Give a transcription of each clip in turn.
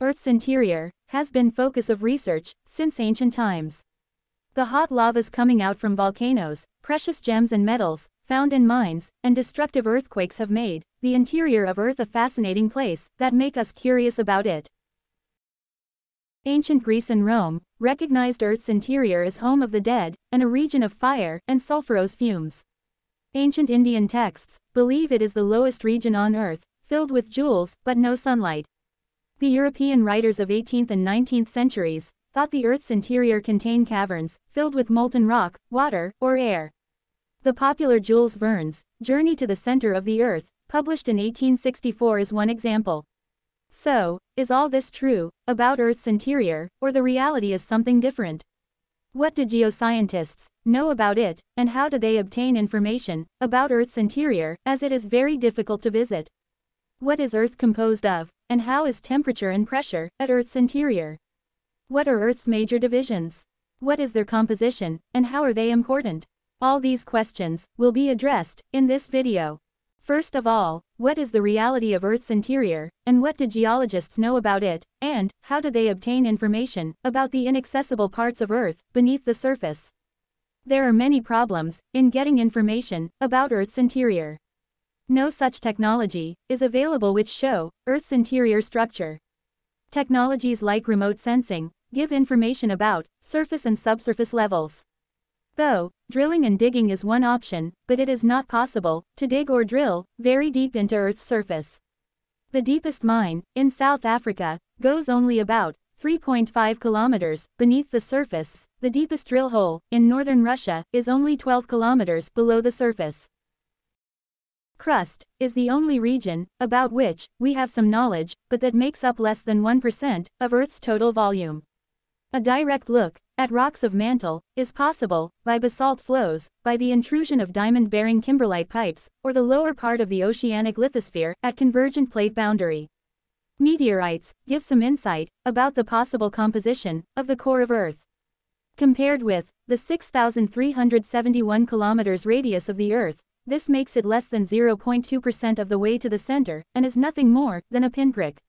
Earth's interior has been focus of research since ancient times. The hot lavas coming out from volcanoes, precious gems and metals found in mines, and destructive earthquakes have made the interior of Earth a fascinating place that make us curious about it. Ancient Greece and Rome recognized Earth's interior as home of the dead and a region of fire and sulfurous fumes. Ancient Indian texts believe it is the lowest region on Earth, filled with jewels but no sunlight. The European writers of 18th and 19th centuries thought the Earth's interior contained caverns filled with molten rock, water, or air. The popular Jules Verne's Journey to the Center of the Earth, published in 1864, is one example. So, is all this true about Earth's interior, or the reality is something different? What do geoscientists know about it, and how do they obtain information about Earth's interior, as it is very difficult to visit? What is Earth composed of, and how is temperature and pressure at Earth's interior? What are Earth's major divisions? What is their composition, and how are they important? All these questions will be addressed in this video. First of all, what is the reality of Earth's interior, and what do geologists know about it, and how do they obtain information about the inaccessible parts of Earth beneath the surface? There are many problems in getting information about Earth's interior. No such technology is available which show Earth's interior structure. Technologies like remote sensing give information about surface and subsurface levels. Though, drilling and digging is one option, but it is not possible to dig or drill very deep into Earth's surface. The deepest mine in South Africa goes only about 3.5 kilometers beneath the surface. The deepest drill hole in northern Russia is only 12 kilometers below the surface. Crust is the only region about which we have some knowledge, but that makes up less than 1% of Earth's total volume. A direct look at rocks of mantle is possible by basalt flows, by the intrusion of diamond-bearing kimberlite pipes, or the lower part of the oceanic lithosphere at convergent plate boundary. Meteorites give some insight about the possible composition of the core of Earth. Compared with the 6,371 kilometers radius of the Earth, this makes it less than 0.2% of the way to the center, and is nothing more than a pinprick.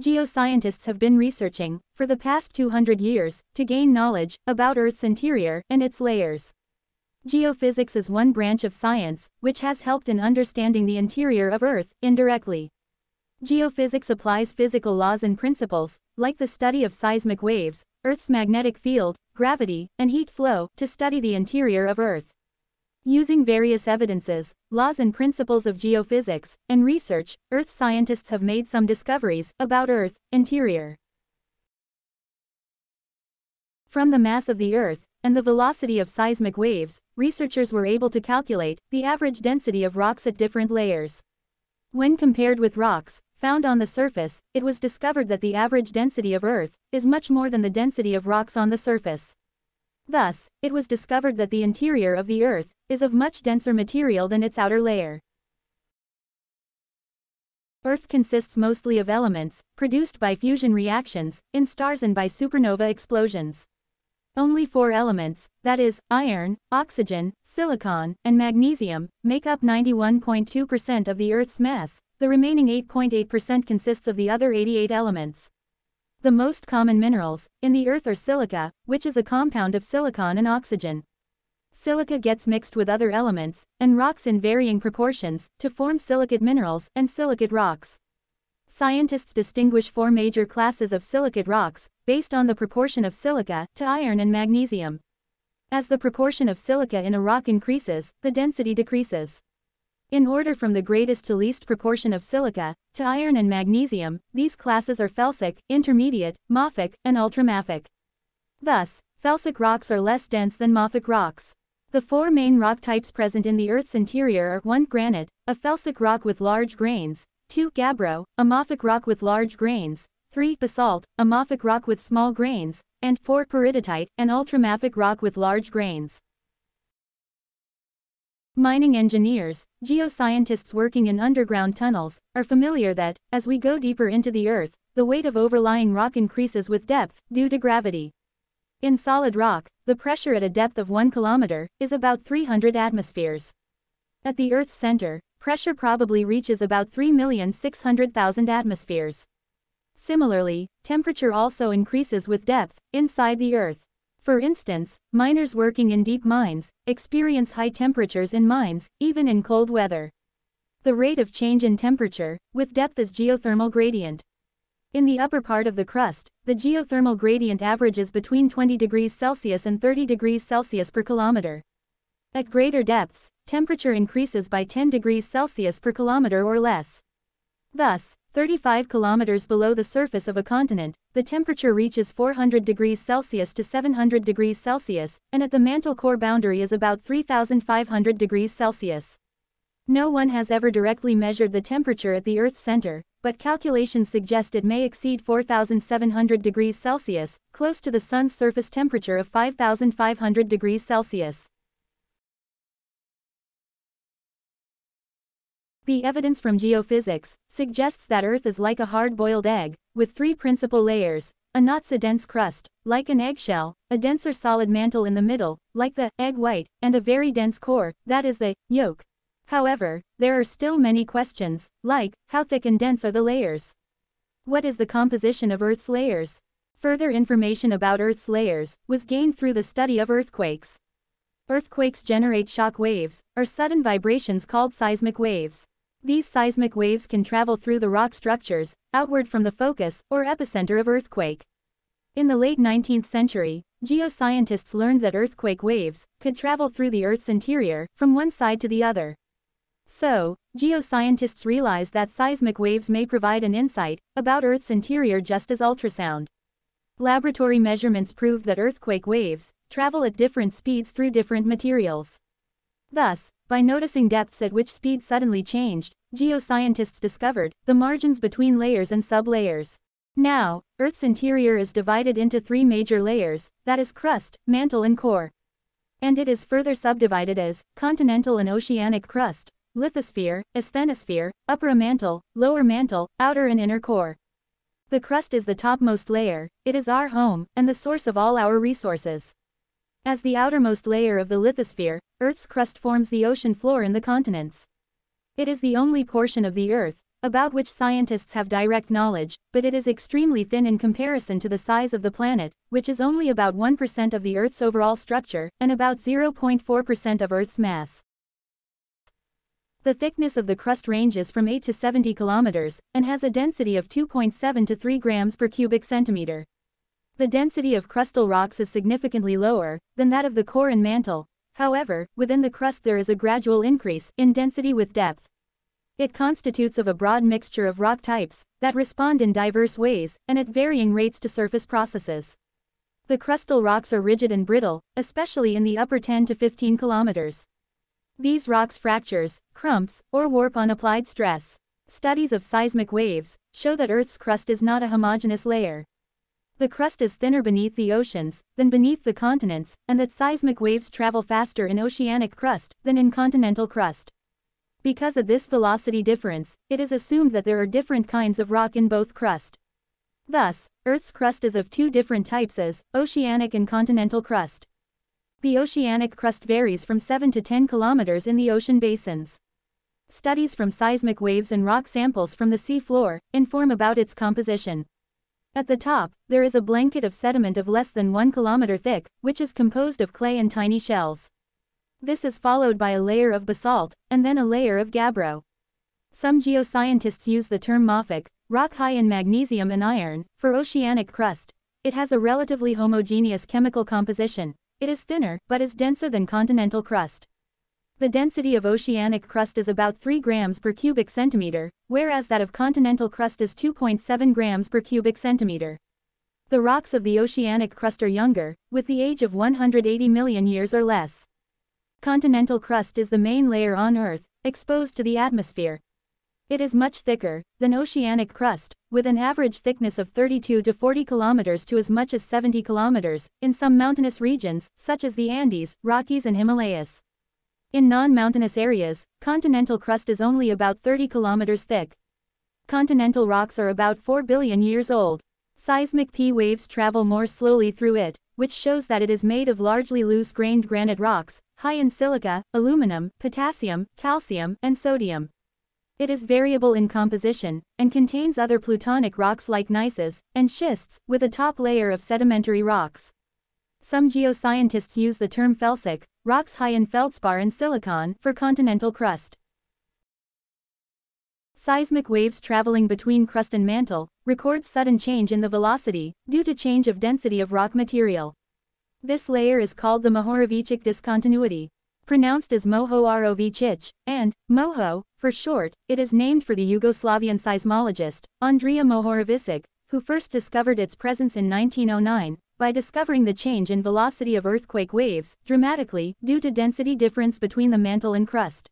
Geoscientists have been researching, for the past 200 years, to gain knowledge about Earth's interior and its layers. Geophysics is one branch of science which has helped in understanding the interior of Earth indirectly. Geophysics applies physical laws and principles, like the study of seismic waves, Earth's magnetic field, gravity, and heat flow, to study the interior of Earth. Using various evidences, laws and principles of geophysics, and research, Earth scientists have made some discoveries about Earth's interior. From the mass of the Earth, and the velocity of seismic waves, researchers were able to calculate the average density of rocks at different layers. When compared with rocks found on the surface, it was discovered that the average density of Earth is much more than the density of rocks on the surface. Thus, it was discovered that the interior of the Earth is of much denser material than its outer layer. Earth consists mostly of elements produced by fusion reactions in stars and by supernova explosions. Only four elements, that is, iron, oxygen, silicon, and magnesium, make up 91.2% of the Earth's mass. The remaining 8.8% consists of the other 88 elements. The most common minerals in the Earth are silica, which is a compound of silicon and oxygen. Silica gets mixed with other elements and rocks in varying proportions to form silicate minerals and silicate rocks. Scientists distinguish four major classes of silicate rocks based on the proportion of silica to iron and magnesium. As the proportion of silica in a rock increases, the density decreases. In order from the greatest to least proportion of silica to iron and magnesium, these classes are felsic, intermediate, mafic, and ultramafic. Thus, felsic rocks are less dense than mafic rocks. The four main rock types present in the Earth's interior are 1. Granite, a felsic rock with large grains, 2. Gabbro, a mafic rock with large grains, 3. Basalt, a mafic rock with small grains, and 4. Peridotite, an ultramafic rock with large grains. Mining engineers, geoscientists working in underground tunnels, are familiar that, as we go deeper into the Earth, the weight of overlying rock increases with depth, due to gravity. In solid rock, the pressure at a depth of 1 kilometer is about 300 atmospheres. At the Earth's center, pressure probably reaches about 3,600,000 atmospheres. Similarly, temperature also increases with depth inside the earth. For instance, miners working in deep mines experience high temperatures in mines, even in cold weather. The rate of change in temperature with depth is geothermal gradient. In the upper part of the crust, the geothermal gradient averages between 20 degrees Celsius and 30 degrees Celsius per kilometer. At greater depths, temperature increases by 10 degrees Celsius per kilometer or less. Thus, 35 kilometers below the surface of a continent, the temperature reaches 400 degrees Celsius to 700 degrees Celsius, and at the mantle core boundary is about 3,500 degrees Celsius. No one has ever directly measured the temperature at the Earth's center, but calculations suggest it may exceed 4,700 degrees Celsius, close to the Sun's surface temperature of 5,500 degrees Celsius. The evidence from geophysics suggests that Earth is like a hard-boiled egg, with three principal layers: a not so dense crust, like an eggshell, a denser solid mantle in the middle, like the egg white, and a very dense core, that is the yolk. However, there are still many questions, like, how thick and dense are the layers? What is the composition of Earth's layers? Further information about Earth's layers was gained through the study of earthquakes. Earthquakes generate shock waves, or sudden vibrations called seismic waves. These seismic waves can travel through the rock structures, outward from the focus or epicenter of earthquake. In the late 19th century, geoscientists learned that earthquake waves could travel through the Earth's interior, from one side to the other. So, geoscientists realized that seismic waves may provide an insight about Earth's interior just as ultrasound. Laboratory measurements proved that earthquake waves travel at different speeds through different materials. Thus, by noticing depths at which speed suddenly changed, geoscientists discovered the margins between layers and sublayers. Now, Earth's interior is divided into three major layers, that is crust, mantle and core. And it is further subdivided as continental and oceanic crust, lithosphere, asthenosphere, upper mantle, lower mantle, outer and inner core. The crust is the topmost layer, it is our home, and the source of all our resources. As the outermost layer of the lithosphere, Earth's crust forms the ocean floor and the continents. It is the only portion of the Earth about which scientists have direct knowledge, but it is extremely thin in comparison to the size of the planet, which is only about 1% of the Earth's overall structure, and about 0.4% of Earth's mass. The thickness of the crust ranges from 8 to 70 kilometers, and has a density of 2.7 to 3 grams per cubic centimeter. The density of crustal rocks is significantly lower than that of the core and mantle. However, within the crust there is a gradual increase in density with depth. It constitutes of a broad mixture of rock types that respond in diverse ways and at varying rates to surface processes. The crustal rocks are rigid and brittle, especially in the upper 10 to 15 kilometers. These rocks fractures, crumps, or warp on applied stress. Studies of seismic waves show that Earth's crust is not a homogeneous layer. The crust is thinner beneath the oceans than beneath the continents, and that seismic waves travel faster in oceanic crust than in continental crust. Because of this velocity difference, it is assumed that there are different kinds of rock in both crust. Thus, Earth's crust is of two different types as oceanic and continental crust. The oceanic crust varies from 7 to 10 kilometers in the ocean basins. Studies from seismic waves and rock samples from the sea floor inform about its composition. At the top, there is a blanket of sediment of less than 1 kilometer thick, which is composed of clay and tiny shells. This is followed by a layer of basalt, and then a layer of gabbro. Some geoscientists use the term mafic, rock high in magnesium and iron, for oceanic crust. It has a relatively homogeneous chemical composition. It is thinner, but is denser than continental crust. The density of oceanic crust is about 3 grams per cubic centimeter, whereas that of continental crust is 2.7 grams per cubic centimeter. The rocks of the oceanic crust are younger, with the age of 180 million years or less. Continental crust is the main layer on Earth, exposed to the atmosphere. It is much thicker than oceanic crust, with an average thickness of 32 to 40 kilometers to as much as 70 kilometers, in some mountainous regions, such as the Andes, Rockies and Himalayas. In non-mountainous areas, continental crust is only about 30 kilometers thick. Continental rocks are about 4 billion years old. Seismic P waves travel more slowly through it, which shows that it is made of largely loose-grained granite rocks, high in silica, aluminum, potassium, calcium, and sodium. It is variable in composition, and contains other plutonic rocks like gneisses and schists, with a top layer of sedimentary rocks. Some geoscientists use the term felsic, rocks high in feldspar and silicon, for continental crust. Seismic waves traveling between crust and mantle record sudden change in the velocity, due to change of density of rock material. This layer is called the Mohorovicic discontinuity, pronounced as Mohorovicic, and Moho, for short. It is named for the Yugoslavian seismologist, Andrija Mohorovicic, who first discovered its presence in 1909, by discovering the change in velocity of earthquake waves, dramatically, due to density difference between the mantle and crust.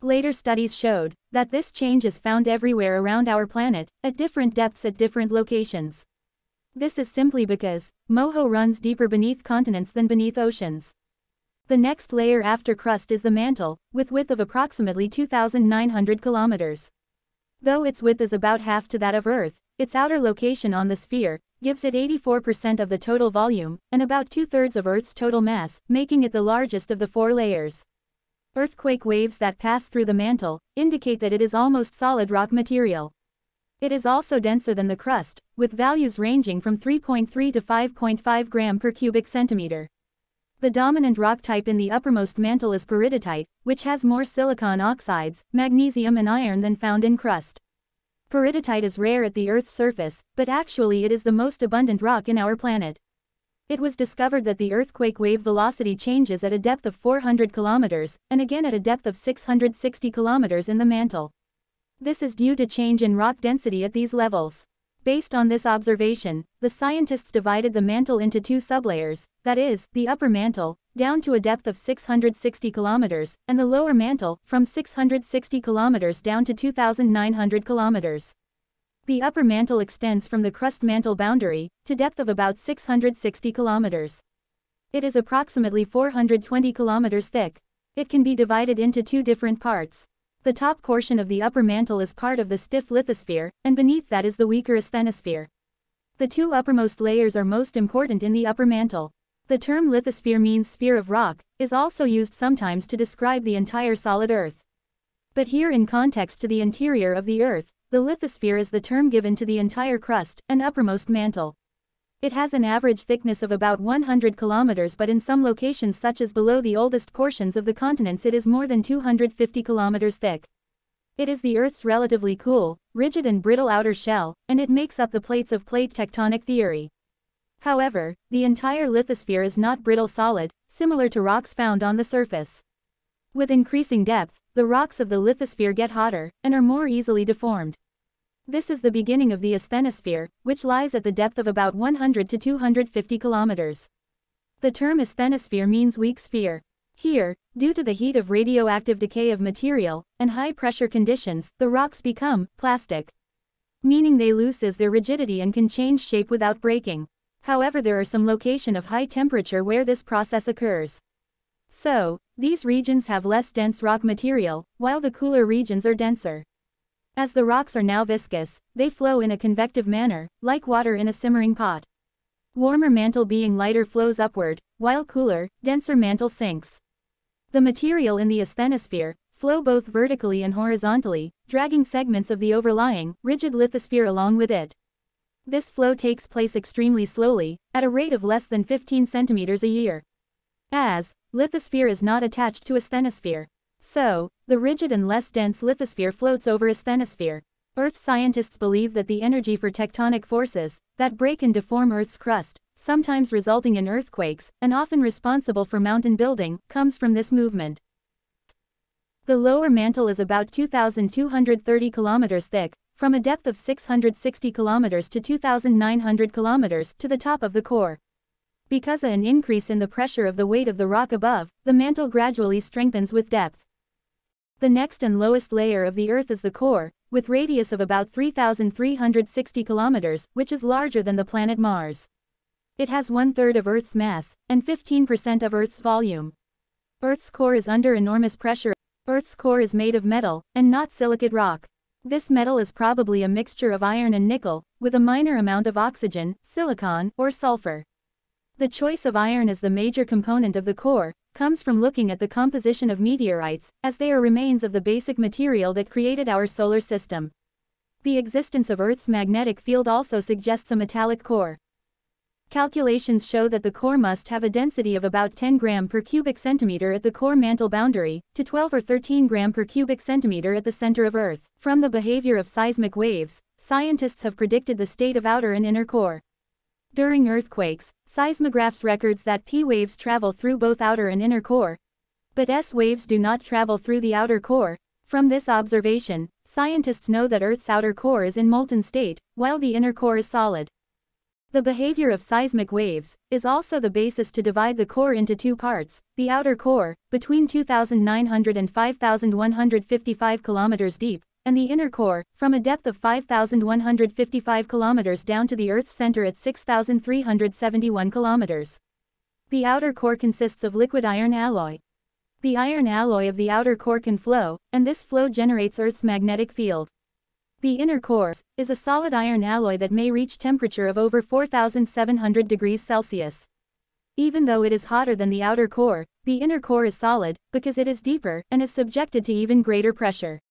Later studies showed that this change is found everywhere around our planet, at different depths at different locations. This is simply because Moho runs deeper beneath continents than beneath oceans. The next layer after crust is the mantle, with width of approximately 2,900 kilometers. Though its width is about half to that of Earth, its outer location on the sphere gives it 84% of the total volume, and about 2/3 of Earth's total mass, making it the largest of the four layers. Earthquake waves that pass through the mantle indicate that it is almost solid rock material. It is also denser than the crust, with values ranging from 3.3 to 5.5 gram per cubic centimeter. The dominant rock type in the uppermost mantle is peridotite, which has more silicon oxides, magnesium and iron than found in crust. Peridotite is rare at the Earth's surface, but actually it is the most abundant rock in our planet. It was discovered that the earthquake wave velocity changes at a depth of 400 kilometers, and again at a depth of 660 kilometers in the mantle. This is due to change in rock density at these levels. Based on this observation, the scientists divided the mantle into two sublayers, that is, the upper mantle, down to a depth of 660 kilometers, and the lower mantle, from 660 kilometers down to 2,900 kilometers. The upper mantle extends from the crust-mantle boundary, to depth of about 660 kilometers. It is approximately 420 kilometers thick. It can be divided into two different parts. The top portion of the upper mantle is part of the stiff lithosphere, and beneath that is the weaker asthenosphere. The two uppermost layers are most important in the upper mantle. The term lithosphere means sphere of rock, is also used sometimes to describe the entire solid Earth. But here in context to the interior of the Earth, the lithosphere is the term given to the entire crust and uppermost mantle. It has an average thickness of about 100 kilometers, but in some locations such as below the oldest portions of the continents it is more than 250 kilometers thick. It is the Earth's relatively cool, rigid and brittle outer shell, and it makes up the plates of plate tectonic theory. However, the entire lithosphere is not brittle solid, similar to rocks found on the surface. With increasing depth, the rocks of the lithosphere get hotter and are more easily deformed. This is the beginning of the asthenosphere, which lies at the depth of about 100 to 250 kilometers. The term asthenosphere means weak sphere. Here, due to the heat of radioactive decay of material and high pressure conditions, the rocks become plastic, meaning they lose their rigidity and can change shape without breaking. However, there are some locations of high temperature where this process occurs. So, these regions have less dense rock material, while the cooler regions are denser. As the rocks are now viscous, they flow in a convective manner, like water in a simmering pot. Warmer mantle being lighter flows upward, while cooler, denser mantle sinks. The material in the asthenosphere flow both vertically and horizontally, dragging segments of the overlying, rigid lithosphere along with it. This flow takes place extremely slowly, at a rate of less than 15 centimeters a year. As lithosphere is not attached to asthenosphere, so the rigid and less dense lithosphere floats over asthenosphere. Earth scientists believe that the energy for tectonic forces that break and deform Earth's crust, sometimes resulting in earthquakes, and often responsible for mountain building, comes from this movement. The lower mantle is about 2,230 kilometers thick, from a depth of 660 kilometers to 2,900 kilometers to the top of the core. Because of an increase in the pressure of the weight of the rock above, the mantle gradually strengthens with depth. The next and lowest layer of the Earth is the core, with radius of about 3,360 kilometers, which is larger than the planet Mars. It has 1/3 of Earth's mass, and 15% of Earth's volume. Earth's core is under enormous pressure. Earth's core is made of metal, and not silicate rock. This metal is probably a mixture of iron and nickel, with a minor amount of oxygen, silicon, or sulfur. The choice of iron is the major component of the core, comes from looking at the composition of meteorites, as they are remains of the basic material that created our solar system. The existence of Earth's magnetic field also suggests a metallic core. Calculations show that the core must have a density of about 10 g per cubic centimeter at the core mantle boundary, to 12 or 13 g per cubic centimeter at the center of Earth. From the behavior of seismic waves, scientists have predicted the state of outer and inner core. During earthquakes, seismographs records that P waves travel through both outer and inner core, but S waves do not travel through the outer core. From this observation, scientists know that Earth's outer core is in molten state, while the inner core is solid. The behavior of seismic waves is also the basis to divide the core into two parts: the outer core, between 2,900 and 5,155 kilometers deep, and the inner core, from a depth of 5,155 kilometers down to the Earth's center at 6,371 kilometers. The outer core consists of liquid iron alloy. The iron alloy of the outer core can flow, and this flow generates Earth's magnetic field. The inner core is a solid iron alloy that may reach temperature of over 4,700 degrees Celsius. Even though it is hotter than the outer core, the inner core is solid, because it is deeper, and is subjected to even greater pressure.